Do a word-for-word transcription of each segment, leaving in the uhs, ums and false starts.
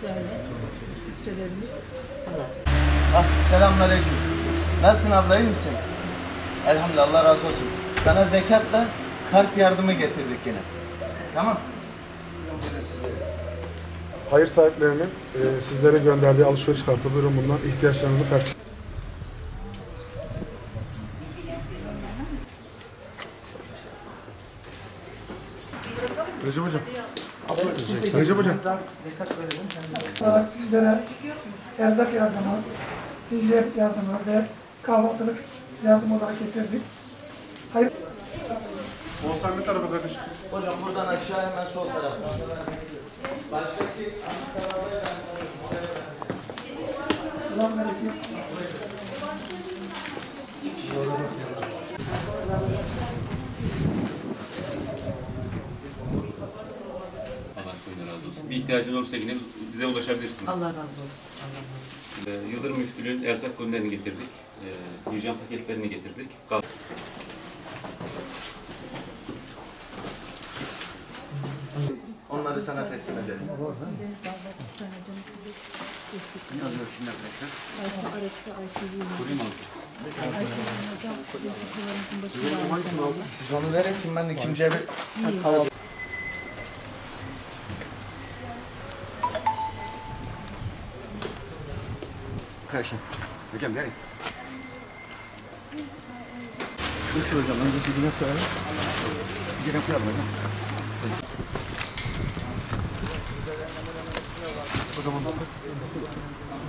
şöyle titrelerimiz falan. Ah, selamünaleyküm. Nasılsın abla, iyi misin? Elhamdülillah, Allah razı olsun. Sana zekatla kart yardımı getirdik yine. Tamam. Hayır sahiplerinin e, sizlere gönderdiği alışveriş kartı, buyurun bundan ihtiyaçlarınızı karşılayın. Recep Hocam. Recep Hocam. Sizlere erzak yardımı, hijyen yardımı ve kahvaltılık yardım olarak getirdik. Hayır. Olsan bir tarafa kardeşim. Hocam buradan aşağı hemen sol tarafa. Baştaki Ankara'ya ben selamünaleyküm. Bir ihtiyacınız olursa yine bize ulaşabilirsiniz. Allah razı olsun. Allah razı olsun. Ee, Yıldırım Müftülüğü'nün erzak kolilerini getirdik. Ee, hijyen paketlerini getirdik. Kal Onları sana teslim edelim. Ne alıyor şimdi arkadaşlar? Kurayım aldım. Ayşe hocam. Siz onu verin, ben de kimseye bir kalalım. Kardeşim, hocam gelin. Şu hocam, önce dibine koyalım. Dibine koyalım hocam. O zaman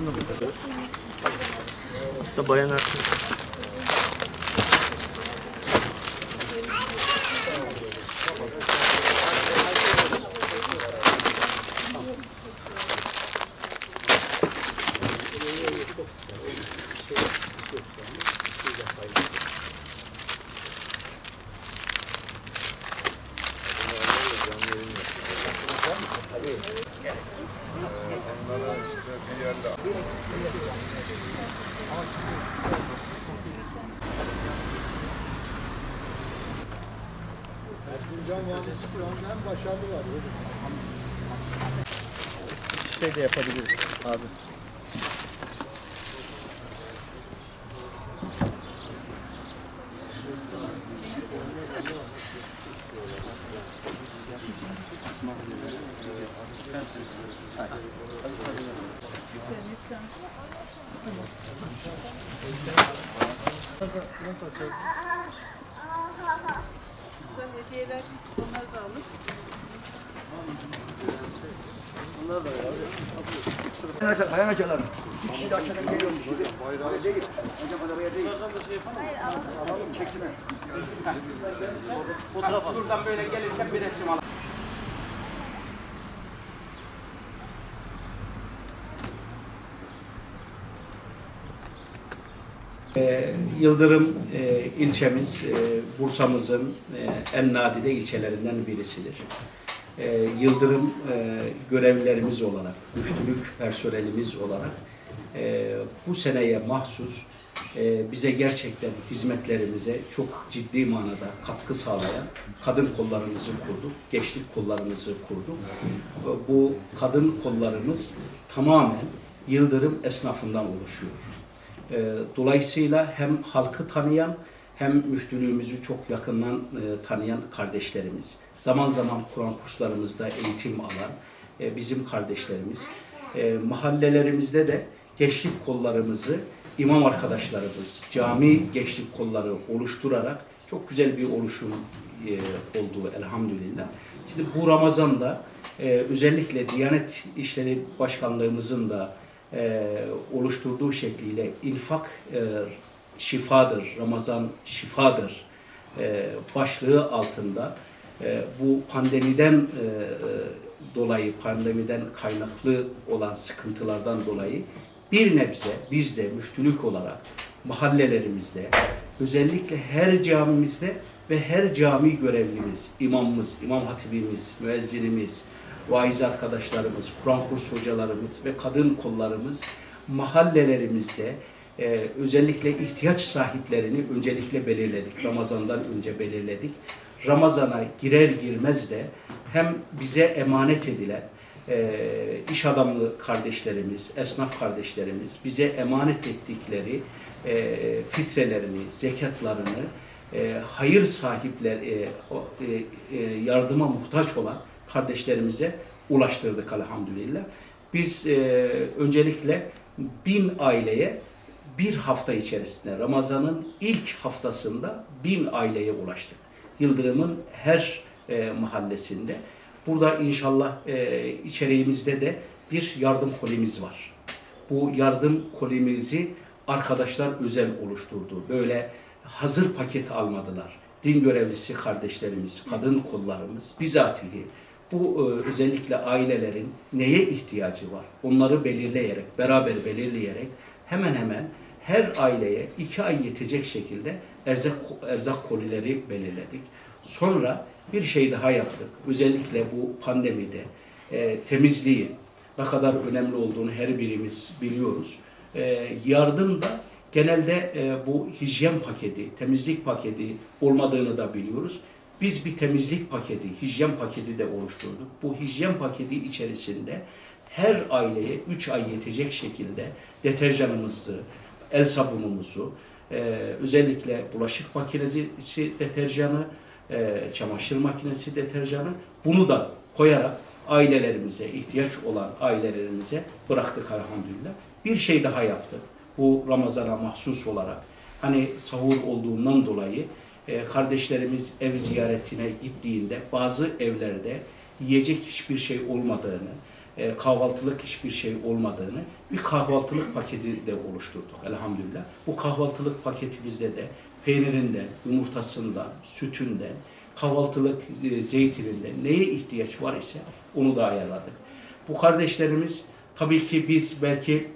bunu da koyalım. Aslında bayanlar... Şey de yapabiliriz abi. Sen hediyeler, onları da alıp. Onlar da ya. Ayağına, ayağına çalarım. Üç kişi de aşağıdan geliyormuş. Bayrağı değil. Hocam arabaya değil. Alalım, çekime. Fotoğraf al. Buradan böyle gelirken bir resim al. Ee, Yıldırım e, ilçemiz, e, Bursa'mızın e, en nadide ilçelerinden birisidir. E, Yıldırım e, görevlilerimiz olarak, müftülük personelimiz olarak e, bu seneye mahsus e, bize gerçekten hizmetlerimize çok ciddi manada katkı sağlayan kadın kollarımızı kurduk, gençlik kollarımızı kurduk. E, bu kadın kollarımız tamamen Yıldırım esnafından oluşuyor. Dolayısıyla hem halkı tanıyan hem müftülüğümüzü çok yakından e, tanıyan kardeşlerimiz, zaman zaman Kur'an kurslarımızda eğitim alan e, bizim kardeşlerimiz, e, mahallelerimizde de gençlik kollarımızı imam arkadaşlarımız, cami gençlik kolları oluşturarak çok güzel bir oluşum e, olduğu elhamdülillah. Şimdi bu Ramazan'da e, özellikle Diyanet İşleri Başkanlığımızın da E, oluşturduğu şekliyle infak e, şifadır, Ramazan şifadır e, başlığı altında e, bu pandemiden e, dolayı, pandemiden kaynaklı olan sıkıntılardan dolayı bir nebze biz de müftülük olarak mahallelerimizde, özellikle her camimizde ve her cami görevlimiz, imamımız, imam hatibimiz, müezzinimiz, vaiz arkadaşlarımız, Kur'an kursu hocalarımız ve kadın kollarımız mahallelerimizde e, özellikle ihtiyaç sahiplerini öncelikle belirledik. Ramazan'dan önce belirledik. Ramazan'a girer girmez de hem bize emanet edilen e, iş adamı kardeşlerimiz, esnaf kardeşlerimiz bize emanet ettikleri e, fitrelerini, zekatlarını e, hayır sahipler, e, o, e, yardıma muhtaç olan kardeşlerimize ulaştırdık elhamdülillah. Biz e, öncelikle bin aileye bir hafta içerisinde, Ramazan'ın ilk haftasında bin aileye ulaştık. Yıldırım'ın her e, mahallesinde. Burada inşallah e, içeriğimizde de bir yardım kolimiz var. Bu yardım kolimizi arkadaşlar özel oluşturdu. Böyle hazır paket almadılar. Din görevlisi kardeşlerimiz, kadın kollarımız bizatihi bu e, özellikle ailelerin neye ihtiyacı var? Onları belirleyerek, beraber belirleyerek hemen hemen her aileye iki ay yetecek şekilde erzak, erzak kolileri belirledik. Sonra bir şey daha yaptık. Özellikle bu pandemide e, temizliği ne kadar önemli olduğunu her birimiz biliyoruz. E, yardım da genelde e, bu hijyen paketi, temizlik paketi olmadığını da biliyoruz. Biz bir temizlik paketi, hijyen paketi de oluşturduk. Bu hijyen paketi içerisinde her aileye üç ay yetecek şekilde deterjanımızı, el sabunumuzu, e, özellikle bulaşık makinesi deterjanı, e, çamaşır makinesi deterjanı, bunu da koyarak ailelerimize, ihtiyaç olan ailelerimize bıraktık elhamdülillah. Bir şey daha yaptık. Bu Ramazan'a mahsus olarak, hani sahur olduğundan dolayı e, kardeşlerimiz ev ziyaretine gittiğinde bazı evlerde yiyecek hiçbir şey olmadığını, E, kahvaltılık hiçbir şey olmadığını, bir kahvaltılık paketi de oluşturduk elhamdülillah. Bu kahvaltılık paketimizde de peynirinden, yumurtasından, sütünden, kahvaltılık e, zeytininden neye ihtiyaç var ise onu da ayarladık. Bu kardeşlerimiz tabii ki biz belki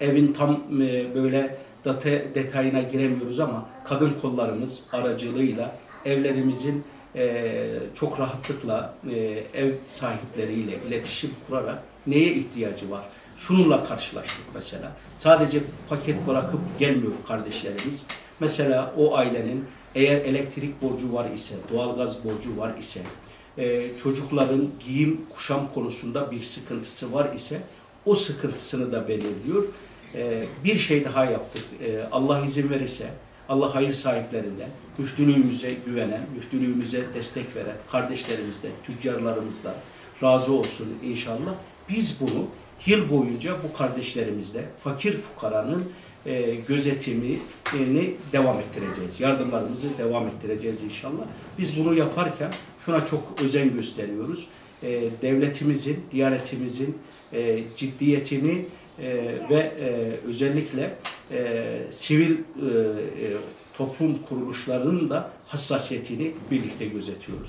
evin tam e, böyle date, detayına giremiyoruz ama kadın kollarımız aracılığıyla evlerimizin Ee, çok rahatlıkla e, ev sahipleriyle iletişim kurarak neye ihtiyacı var? Şununla karşılaştık mesela. Sadece paket bırakıp gelmiyor kardeşlerimiz. Mesela o ailenin eğer elektrik borcu var ise, doğalgaz borcu var ise, e, çocukların giyim kuşam konusunda bir sıkıntısı var ise o sıkıntısını da belirliyor. E, bir şey daha yaptık. E, Allah izin verirse, Allah hayır sahiplerinden, müftülüğümüze güvenen, müftülüğümüze destek veren kardeşlerimizle, tüccarlarımızla razı olsun inşallah. Biz bunu yıl boyunca bu kardeşlerimizle fakir fukaranın e, gözetimini devam ettireceğiz. Yardımlarımızı devam ettireceğiz inşallah. Biz bunu yaparken şuna çok özen gösteriyoruz. E, devletimizin, diyanetimizin e, ciddiyetini e, ve e, özellikle E, sivil e, e, toplum kuruluşlarının da hassasiyetini birlikte gözetiyoruz.